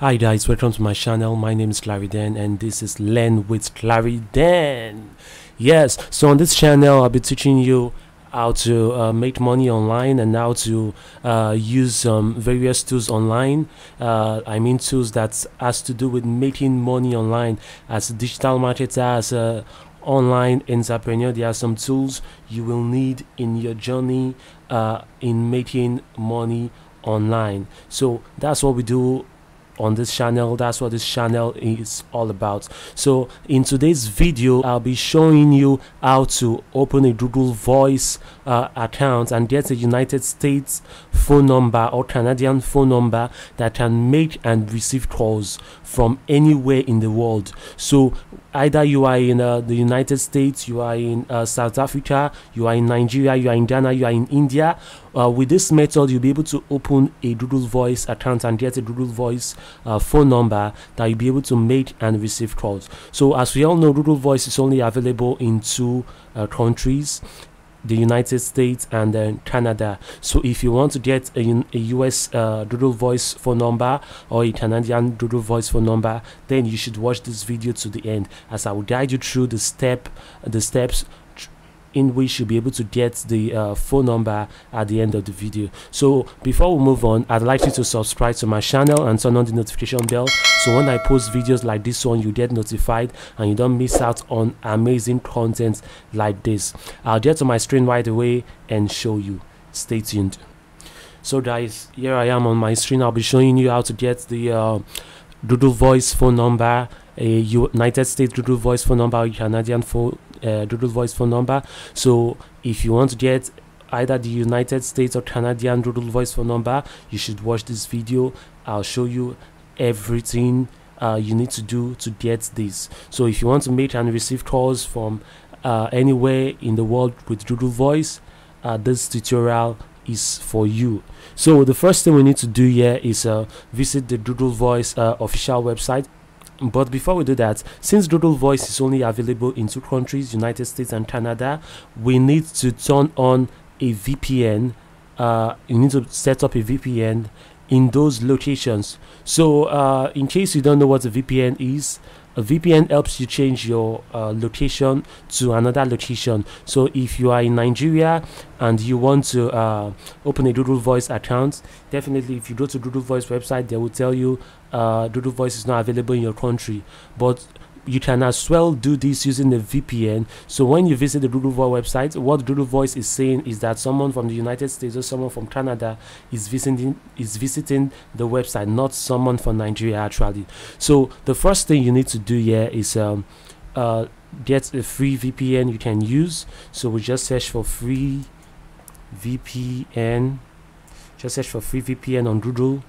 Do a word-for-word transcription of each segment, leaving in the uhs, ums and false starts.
Hi guys, welcome to my channel. My name is Clariden and this is Learn with Clariden. Yes, so on this channel I'll be teaching you how to uh, make money online and how to uh, use um, various tools online. Uh, I mean tools that has to do with making money online. As a digital marketer, as a online entrepreneur, there are some tools you will need in your journey uh, in making money online. So that's what we do on this channel. That's what this channel is all about. So in today's video I'll be showing you how to open a Google Voice uh, account and get a United States phone number or Canadian phone number that can make and receive calls from anywhere in the world. So either you are in uh, the United States, you are in uh, South Africa, you are in Nigeria, you are in Ghana, you are in India. Uh, with this method you'll be able to open a Google Voice account and get a Google Voice uh, phone number that you'll be able to make and receive calls. So as we all know, Google Voice is only available in two uh, countries, the United States and then Canada. So if you want to get a, a U S uh, Google Voice phone number or a Canadian Google Voice phone number, then you should watch this video to the end, as I will guide you through the step the steps in which you'll be able to get the uh, phone number at the end of the video. So before we move on, I'd like you to subscribe to my channel and turn on the notification bell, so when I post videos like this one you get notified and you don't miss out on amazing content like this. I'll get to my screen right away and show you. Stay tuned. So guys, here I am on my screen. I'll be showing you how to get the uh, Google Voice phone number, a United States Google Voice phone number, or Canadian phone Uh, Google Voice phone number. So if you want to get either the United States or Canadian Google Voice phone number, you should watch this video. I'll show you everything uh, you need to do to get this. So if you want to make and receive calls from uh, anywhere in the world with Google Voice, uh, this tutorial is for you. So the first thing we need to do here is uh, visit the Google Voice uh, official website. But before we do that, since Google Voice is only available in two countries, United States and Canada, we need to turn on a V P N. Uh, you need to set up a V P N in those locations. So uh, in case you don't know what a V P N is, a V P N helps you change your uh, location to another location. So if you are in Nigeria and you want to uh, open a Google Voice account, definitely if you go to Google Voice website, they will tell you uh, Google Voice is not available in your country. But you can as well do this using the V P N. So when you visit the Google Voice website, what Google Voice is saying is that someone from the United States or someone from Canada is visiting is visiting the website, not someone from Nigeria actually. So the first thing you need to do here is um, uh, get a free V P N you can use. So we just search for free V P N. Just search for free V P N on Google,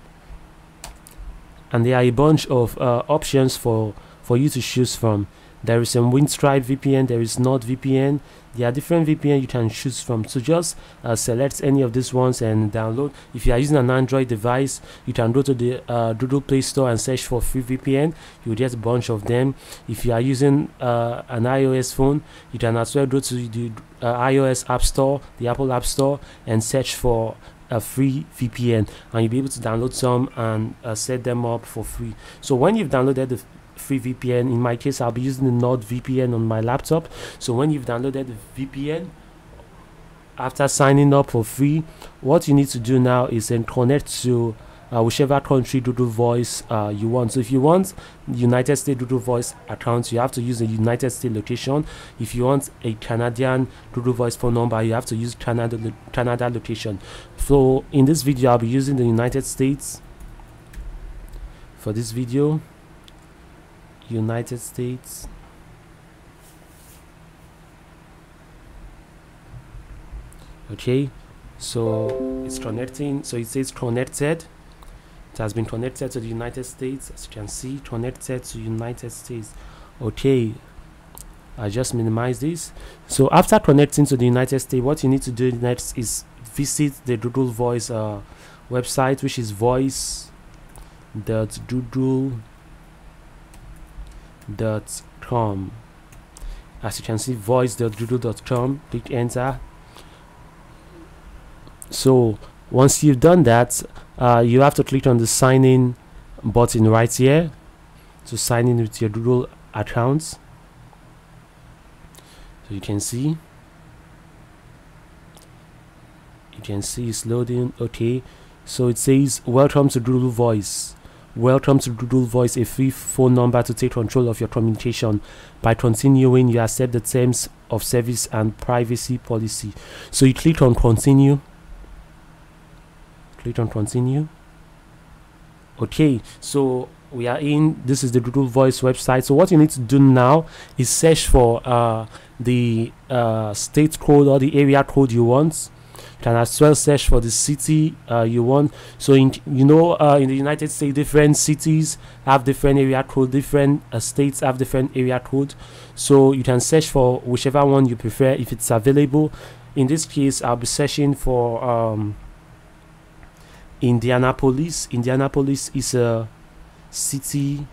and there are a bunch of uh, options for. for you to choose from. There is a Windscribe V P N, there is NordVPN. There are different V P N you can choose from. So just uh, select any of these ones and download. If you are using an Android device, you can go to the uh, Google Play Store and search for free V P N. You'll get a bunch of them. If you are using uh, an iOS phone, you can as well go to the uh, iOS App Store, the Apple App Store, and search for a free V P N. And you'll be able to download some and uh, set them up for free. So when you've downloaded the free V P N, in my case I'll be using the NordVPN on my laptop. So when you've downloaded the V P N, after signing up for free, what you need to do now is then connect to uh, whichever country Google Voice uh, you want. So if you want United States Google Voice account, you have to use a United States location. If you want a Canadian Google Voice phone number, you have to use Canada lo Canada location. So in this video I'll be using the United States for this video. United States. Okay, so it's connecting. So it says connected. It has been connected to the United States, as you can see, connected to United States. Okay, I just minimize this. So after connecting to the United States, what you need to do next is visit the Google Voice uh, website, which is voice dot google dot com. As you can see, voice dot google dot com. Click enter. So once you've done that, uh, you have to click on the sign in button right here to sign in with your Google accounts. So you can see you can see it's loading. Okay, so it says welcome to Google Voice. Welcome to Google Voice, a free phone number to take control of your communication. By continuing, you accept the terms of service and privacy policy. So you click on continue. Click on continue. Okay, so we are in. This is the Google Voice website. So what you need to do now is search for uh, the uh, state code or the area code you want. You can as well search for the city uh, you want. So in you know uh, in the United States, different cities have different area code, different uh, states have different area code. So you can search for whichever one you prefer if it's available. In this case, I'll be searching for um, Indianapolis. Indianapolis is a city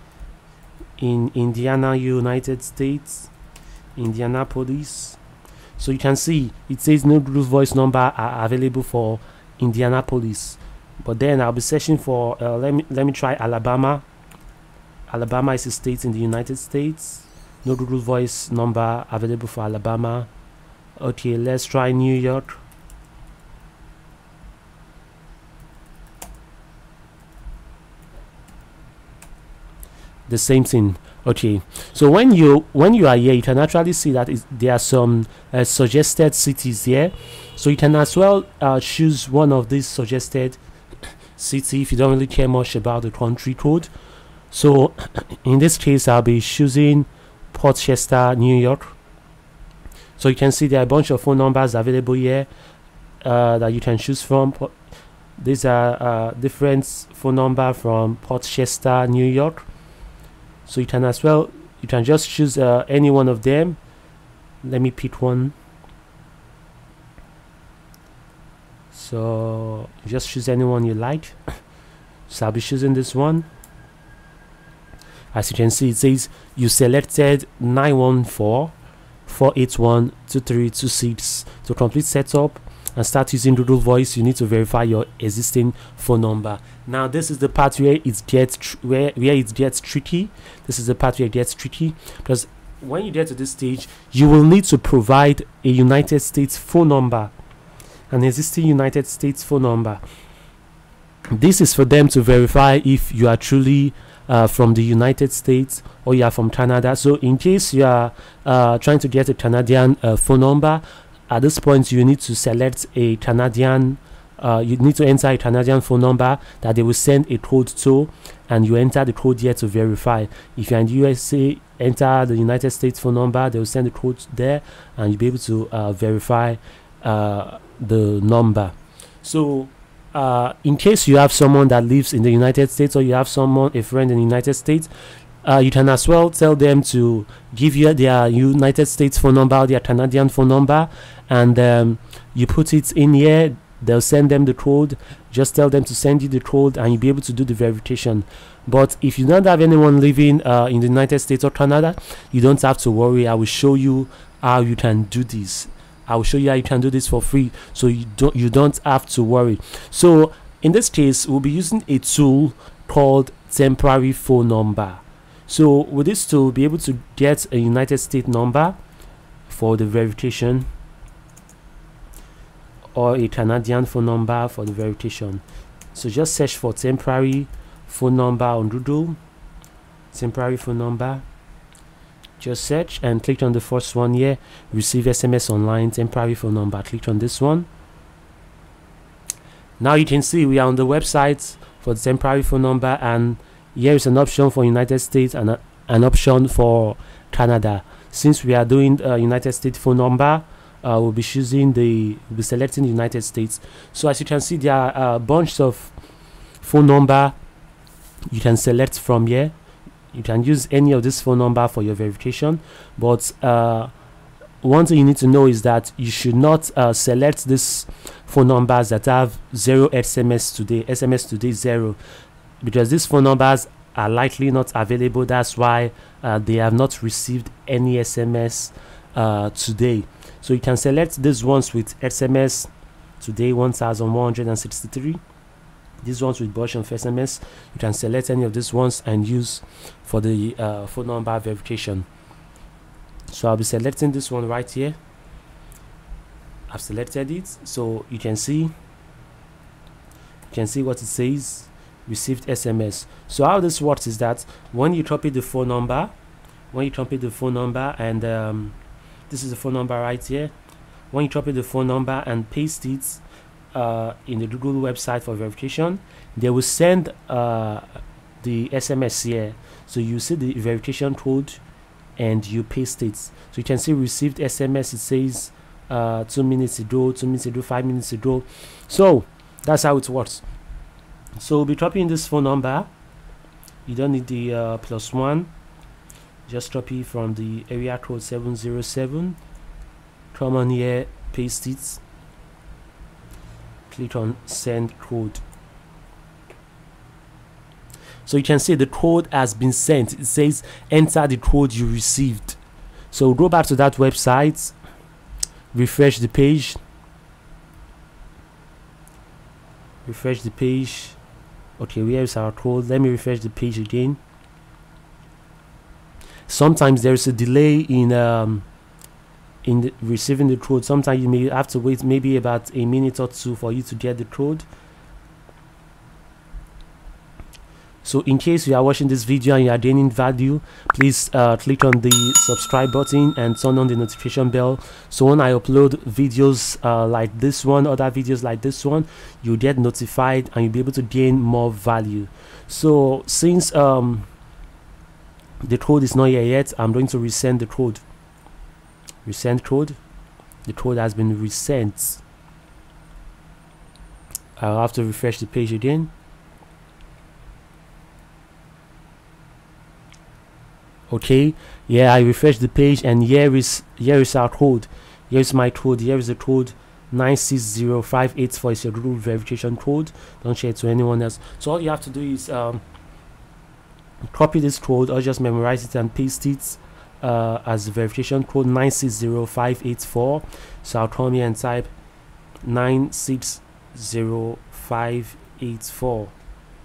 in Indiana, United States. Indianapolis. So you can see it says no Google Voice number are available for Indianapolis, but then I'll be searching for uh, let me let me try Alabama. Alabama is a state in the United States. No Google Voice number available for Alabama. Okay, let's try New York. The same thing. Okay, so when you when you are here, you can actually see that is, there are some uh, suggested cities here. So you can as well uh, choose one of these suggested cities if you don't really care much about the country code. So in this case, I'll be choosing Port Chester, New York. So you can see there are a bunch of phone numbers available here uh, that you can choose from. These are uh, different phone number from Port Chester, New York. So you can as well, you can just choose uh, any one of them. Let me pick one. So just choose any one you like. So I'll be choosing this one. As you can see, it says you selected nine one four, four eight one, two three two six. To complete setup and start using Google Voice, you need to verify your existing phone number. Now this is the part where it gets tr where where it gets tricky. This is the part where it gets tricky, because when you get to this stage, you will need to provide a United States phone number, an existing United States phone number. This is for them to verify if you are truly uh, from the United States or you are from Canada. So in case you are uh, trying to get a Canadian uh, phone number, at this point you need to select a Canadian uh, you need to enter a Canadian phone number that they will send a code to, and you enter the code here to verify. If you're in the U S A, enter the United States phone number, they will send the code there and you'll be able to uh, verify uh, the number. So uh, in case you have someone that lives in the United States, or you have someone, a friend in the United States, Uh, you can as well tell them to give you their United States phone number, their Canadian phone number, and um, you put it in here. They'll send them the code. Just tell them to send you the code and you'll be able to do the verification. But if you don't have anyone living uh, in the United States or Canada, you don't have to worry. I will show you how you can do this. I will show you how you can do this for free, so you don't you don't have to worry. So in this case, we'll be using a tool called temporary phone number. So with this tool, be able to get a United States number for the verification, or a Canadian phone number for the verification. So just search for temporary phone number on Google. Temporary phone number. Just search and click on the first one here. Receive S M S online, temporary phone number. Click on this one. Now you can see we are on the website for the temporary phone number, and here is an option for United States and a, an option for Canada. Since we are doing a uh, United States phone number, uh, we'll be choosing the we'll be selecting the United States. So as you can see, there are a bunch of phone number you can select from here. You can use any of this phone number for your verification, but uh, one thing you need to know is that you should not uh, select this phone numbers that have zero S M S today. S M S today zero. Because these phone numbers are likely not available, that's why uh, they have not received any S M S uh, today. So you can select these ones with S M S today one thousand one hundred sixty-three. These ones with Bush and First M S, you can select any of these ones and use for the uh, phone number verification. So I'll be selecting this one right here. I've selected it, so you can see you can see what it says, received S M S. So how this works is that when you copy the phone number, when you copy the phone number and um, this is the phone number right here, when you copy the phone number and paste it uh, in the Google website for verification, they will send uh, the S M S here. So you see the verification code and you paste it. So you can see received S M S, it says uh, two minutes ago, two minutes ago, five minutes ago. So that's how it works. So we'll be copying this phone number. You don't need the uh, plus one. Just copy from the area code seven zero seven. Come on here, paste it. Click on send code. So you can see the code has been sent. It says enter the code you received. So we'll go back to that website. Refresh the page. Refresh the page. Okay, where is our code? Let me refresh the page again. Sometimes there is a delay in um, in the receiving the code. Sometimes you may have to wait maybe about a minute or two for you to get the code. So in case you are watching this video and you are gaining value, please uh, click on the subscribe button and turn on the notification bell. So when I upload videos uh, like this one, other videos like this one, you get notified and you'll be able to gain more value. So since um, the code is not here yet, I'm going to resend the code. Resend code. The code has been resent. I'll have to refresh the page again. Okay, yeah, I refresh the page and here is here is our code. Here is my code. Here is the code nine six zero five eight four. It's your Google verification code. Don't share it to anyone else. So all you have to do is um, copy this code or just memorize it and paste it uh, as the verification code nine six zero five eight four. So I'll come here and type nine six zero five eight four.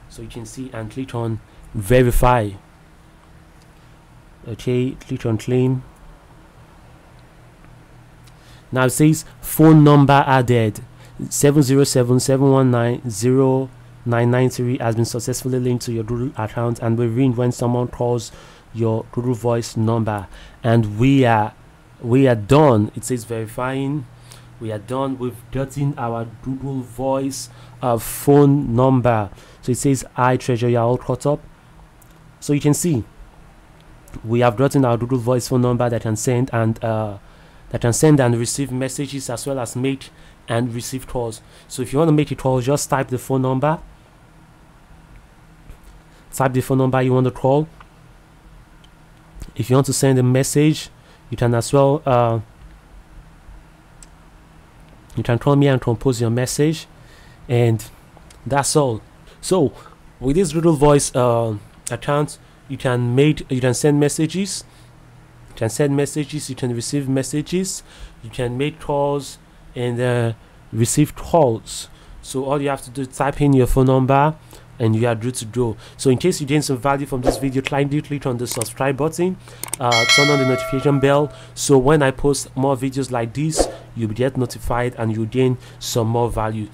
So you can see and click on verify. Okay, click on claim. Now it says phone number added seven zero seven seven one nine zero nine nine three has been successfully linked to your Google account and will ring when someone calls your Google Voice number. And we are we are done. It says verifying. We are done. We've gotten our Google Voice uh, phone number. So it says I treasure you are all caught up. So you can see we have gotten our Google Voice phone number that can send and uh, that can send and receive messages as well as make and receive calls. So if you want to make a call, just type the phone number. Type the phone number you want to call. If you want to send a message, you can as well. Uh, you can call me and compose your message, and that's all. So with this Google Voice uh, account, you can make you can send messages, you can send messages, you can receive messages, you can make calls and uh, receive calls. So all you have to do is type in your phone number and you are good to go. So in case you gain some value from this video, kindly click on the subscribe button, uh, turn on the notification bell, so when I post more videos like this, you'll get notified and you gain some more value.